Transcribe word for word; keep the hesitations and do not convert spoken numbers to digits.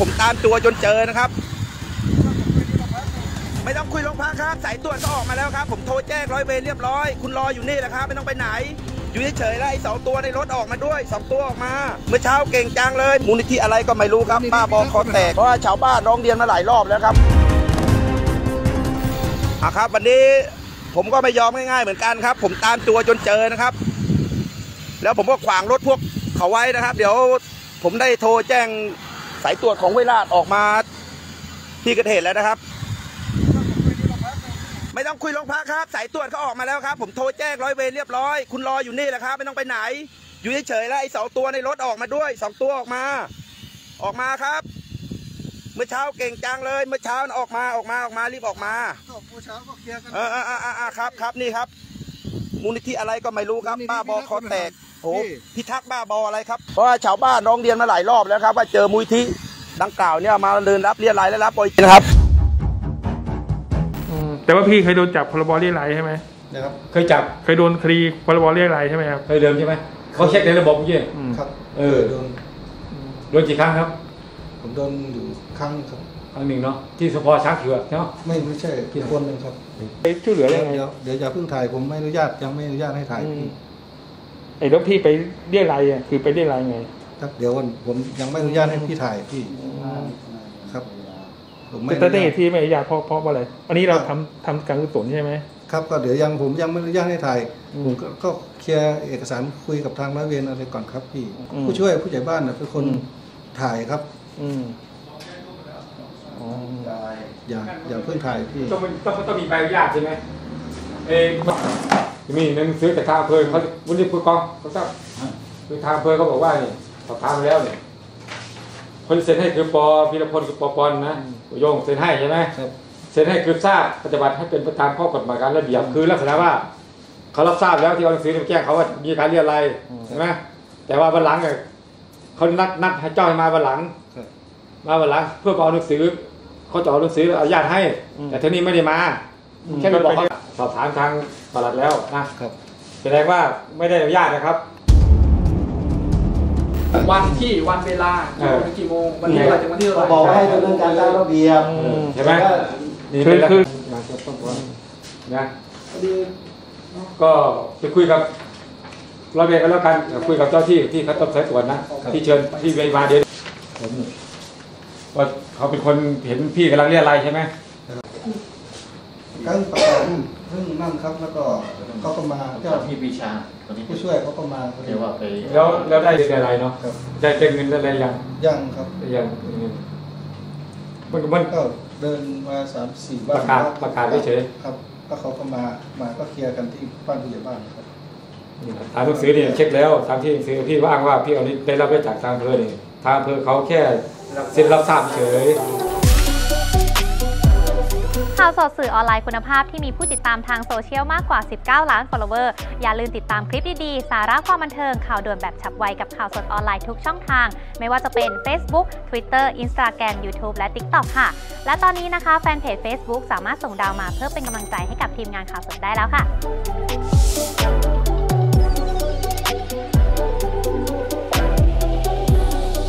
ผมตามตัวจนเจอนะครับไม่ต้องคุยโรงพักครับสายตรวจก็ออกมาแล้วครับผมโทรแจ้งร้อยเวรเรียบร้อยคุณรออยู่นี่แหละครับไม่ต้องไปไหนอยู่เฉยๆแล้วไอ้สองตัวในรถออกมาด้วยสองตัวออกมาเมื่อเช้าเก่งจังเลยมูลนิธิอะไรก็ไม่รู้ครับบ้าบอคอแตกเพราะว่าชาวบ้านร้องเรียนมาหลายรอบแล้วครับอ่ะครับวันนี้ผมก็ไม่ยอมง่ายๆเหมือนกันครับผมตามตัวจนเจอนะครับแล้วผมก็ขวางรถพวกเขาไว้นะครับเดี๋ยวผมได้โทรแจ้งสายตรวจของเวลาออกมาที่เกิดเหตุแล้วนะครับไม่ต้องคุยโรงพักครับสายตรวจก็ออกมาแล้วครับผมโทรแจ้งร้อยเวรเรียบร้อยคุณรออยู่นี่แหละครับไม่ต้องไปไหนอยู่เฉยๆแล้วไอ้สองตัวในรถออกมาด้วยสองตัวออกมาออกมาครับเมื่อเช้าเก่งจังเลยเมื่อเช้าออกมาออกมาออกมารีบออกมาเมื่อเช้าก็เคลียร์กันเอออ่าอ่าครับครับนี่ครับมูลนิธิอะไรก็ไม่รู้ครับบ้าบอคอแตกโอ้พิทักษ์บ้าบออะไรครับเพราะว่าชาวบ้านร้องเรียนมาหลายรอบแล้วครับว่าเจอมูลนิธิดังกล่าวเนี่ยมาเดินรับเรียรายและรับบริจาคนะครับแต่ว่าพี่เคยโดนจับพรบเรียรายใช่ไหมนะครับเคยจับเคยโดนคดีพรบเรียรายใช่ไหมครับเคยเดิมใช่ไหมเขาเช็คในระบบพี่ครับเออโดนโดนกี่ครั้งครับผมโดนอยู่ครั้งครับครั้งหนึ่งเนาะที่สพชักเถื่อนเนาะไม่ไม่ใช่กี่คนหนึ่งครับไปช่วยเหลือยังไงเนาะเดี๋ยวจะเพิ่งถ่ายผมไม่อนุญาตยังไม่อนุญาตให้ถ่ายไอ้แล้วพี่ไปเรียรายคือไปเรียรายไงครับเดี๋ยวผมยังไม่อนุญาตให้พี่ถ่ายพี่ครับแต่ที่เหตุที่ไม่อนุญาตเพราะเพราะอะไรอันนี้เราทำทำการกุศลใช่ไหมครับก็เดี๋ยวยังผมยังไม่อนุญาตให้ถ่ายผมก็เคลียร์เอกสารคุยกับทางร้อยเวรอะไรก่อนครับพี่ผู้ช่วยผู้ใหญ่บ้านเป็นคนถ่ายครับอืมอย่าอย่าเพิ่งถ่ายพี่ต้องต้องต้องมีใบอนุญาตใช่ไหมเอมีหนังสือจากทางอำเภอเขาวุฒิผู้กองเขาทราบคือทางอำเภอเขาบอกว่านี่สอบถามไปแล้วเนี่ยคนเซ็นให้คือปอพีรพลคือปอปอนนะโยงเซ็นให้ใช่ไหมเซ็นให้คือทราบปฏิบัติให้เป็นไปตามข้อกฎหมายการระเบียบคือลักษณะว่าเขารับทราบแล้วที่เอาหนังสือมาแจ้งเขาว่ามีการเรียอะไรใช่ไหมแต่ว่าวันหลังเนี่ยเขานัดนัดให้เจ้าให้มาวันหลังมาวันหลังเพื่อเอาหนังสือเขาจะเอาหนังสืออนุญาตให้แต่ทีนี้ไม่ได้มาแค่เราบอกสอบถามทางปลัดแล้วนะแสดงว่าไม่ได้อนุญาตนะครับวันที่วันเวลากี่โมงวันนี้หลังจากวันที่เราบอกให้ดำเนินการตามระเบียบใช่ไหมนี่เป็นคือนะก็จะคุยกับร้อยเวรกันแล้วกันคุยกับเจ้าที่ที่เขาต้องสายตรวจนะที่เชิญที่เวรมาเดี๋ยวว่าเขาเป็นคนเห็นพี่กำลังเรียอะไรใช่ไหมก็เพิ่งนั่งครับแล้วก็เขาก็มาเจ้าพี่ปีชาผู้ช่วยเขาก็มาเดี๋ยวว่าไปแล้วแล้วได้อะไรเนาะได้เงินอะไรยังยังครับยังมันมันก็เดินมาสามสี่บ้านประกาศประกาศเฉยครับก็เขาก็มามาก็เคลียร์กันที่บ้านผู้ใหญ่บ้านครับตามหนังสือเนี่ยเช็คแล้วตามที่หนังสือพี่ว่าอ้างว่าพี่เอานี้ได้รับมาจากทางอำเภอเนี่ยทางอำเภอเขาแค่เซ็นรับทราบเฉยข่าวสดสื่อออนไลน์คุณภาพที่มีผู้ติดตามทางโซเชียลมากกว่าสิบเก้าล้าน follower อย่าลืมติดตามคลิปดีๆสาระความบันเทิงข่าวด่วนแบบฉับไวกับข่าวสดออนไลน์ทุกช่องทางไม่ว่าจะเป็น Facebook Twitter Instagram YouTube และ TikTok ค่ะและตอนนี้นะคะแฟนเพจ Facebook สามารถส่งดาวมาเพื่อเป็นกำลังใจให้กับทีมงานข่าวสดได้แล้วค่ะ